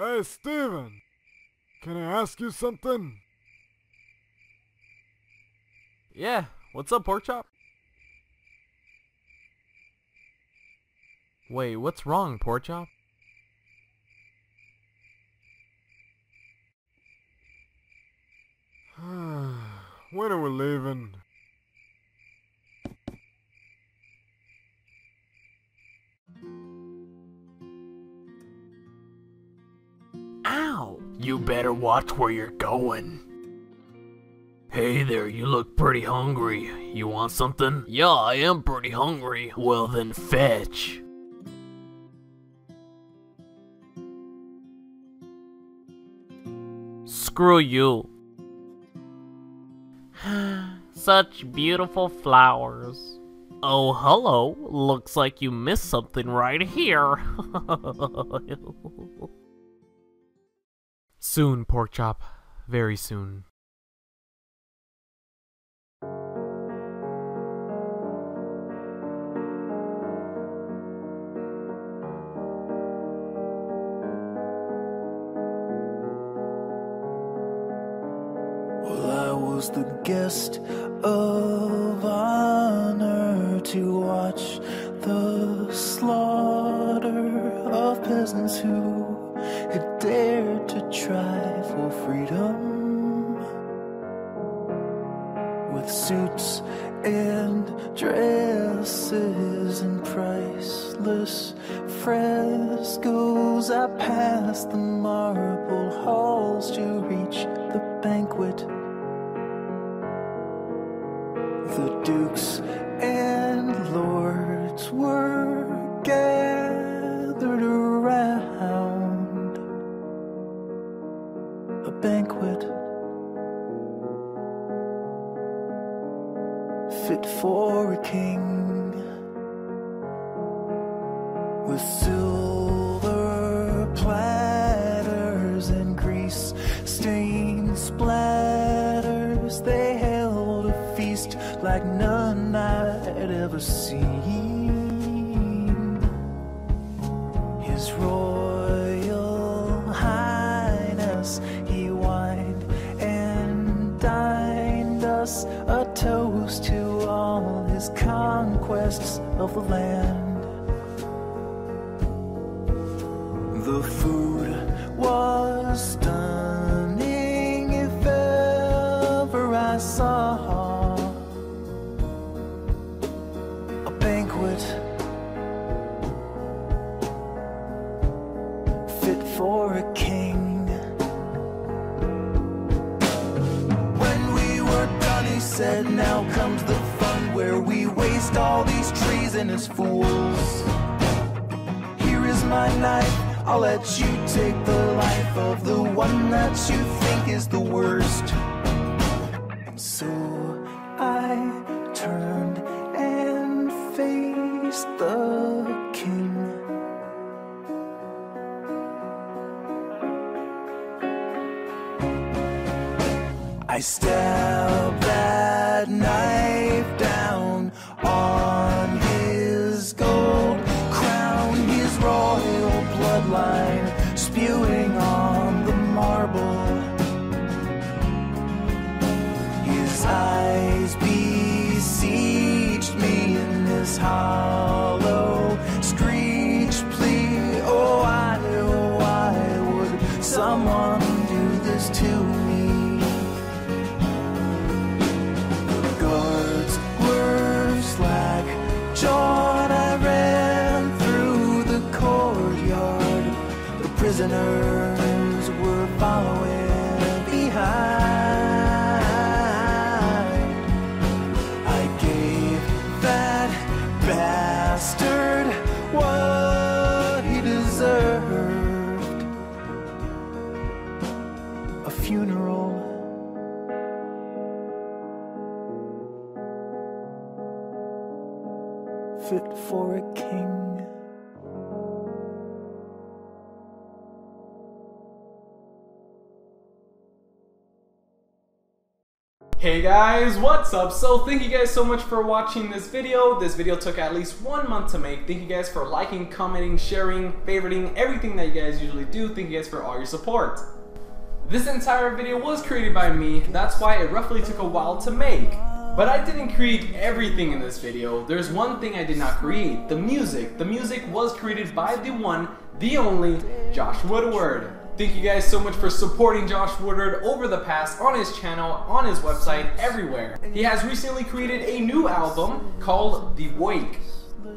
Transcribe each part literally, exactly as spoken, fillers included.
Hey, Steven! Can I ask you something? Yeah, what's up, Porkchop? Wait, what's wrong, Porkchop? When are we leaving? Ow! You better watch where you're going. Hey there, you look pretty hungry. You want something? Yeah, I am pretty hungry. Well then, fetch. Screw you. Such beautiful flowers. Oh, hello. Looks like you missed something right here. Soon, Porkchop. Very soon. Was the guest of honor to watch the slaughter of peasants who had dared to try for freedom, with suits and dresses and priceless frescoes. I passed the marble halls to reach the banquet. The dukes and lords were gathered around a banquet fit for a king, with silver platters and grease-stained splatters. They held a feast like none I'd ever seen. His Royal Highness, he wined and dined us, a toast to all his conquests of the land. The food was stunning, if ever I saw fit for a king. When we were done, he said, now comes the fun, where we waste all these treasonous fools. Here is my knife, I'll let you take the life of the one that you think is the worst. And so I turned and faced the king. I stabbed that knife down on his gold crown, his royal bloodline spewing on the marble. His eyes besieged me in this hollow screech plea. Oh, why, oh, why would someone do this to me? Prisoners were following behind. I gave that bastard what he deserved, a funeral fit for a king. Hey guys, what's up? So thank you guys so much for watching this video. This video took at least one month to make. Thank you guys for liking, commenting, sharing, favoriting, everything that you guys usually do. Thank you guys for all your support. This entire video was created by me. That's why it roughly took a while to make. But I didn't create everything in this video. There's one thing I did not create, the music. The music was created by the one, the only, Josh Woodward. Thank you guys so much for supporting Josh Woodward over the past, on his channel, on his website, everywhere. He has recently created a new album called The Wake.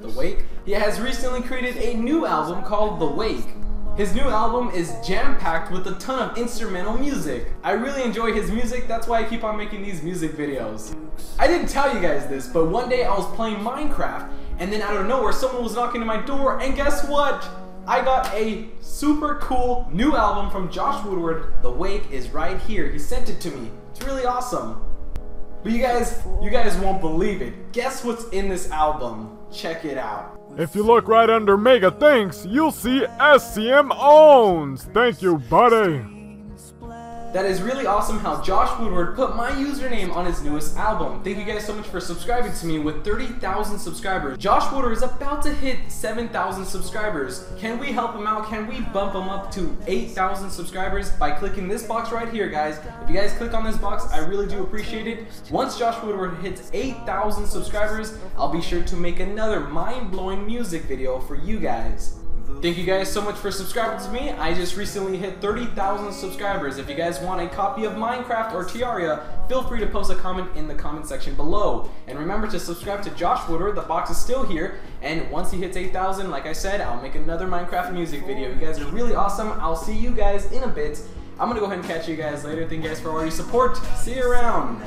The Wake? He has recently created a new album called The Wake. His new album is jam-packed with a ton of instrumental music. I really enjoy his music, that's why I keep on making these music videos. I didn't tell you guys this, but one day I was playing Minecraft, and then out of nowhere someone was knocking on my door, and guess what? I got a super cool new album from Josh Woodward. The Wake is right here. He sent it to me. It's really awesome. But you guys, you guys won't believe it. Guess what's in this album? Check it out. If you look right under Mega Thanks, you'll see SCMowns two. Thank you, buddy. That is really awesome how Josh Woodward put my username on his newest album. Thank you guys so much for subscribing to me with thirty thousand subscribers. Josh Woodward is about to hit seven thousand subscribers. Can we help him out? Can we bump him up to eight thousand subscribers by clicking this box right here, guys? If you guys click on this box, I really do appreciate it. Once Josh Woodward hits eight thousand subscribers, I'll be sure to make another mind-blowing music video for you guys. Thank you guys so much for subscribing to me. I just recently hit thirty thousand subscribers. If you guys want a copy of Minecraft or Tyria, feel free to post a comment in the comment section below. And remember to subscribe to Josh Woodward, the box is still here. And once he hits eight thousand, like I said, I'll make another Minecraft music video. You guys are really awesome. I'll see you guys in a bit. I'm gonna go ahead and catch you guys later. Thank you guys for all your support. See you around.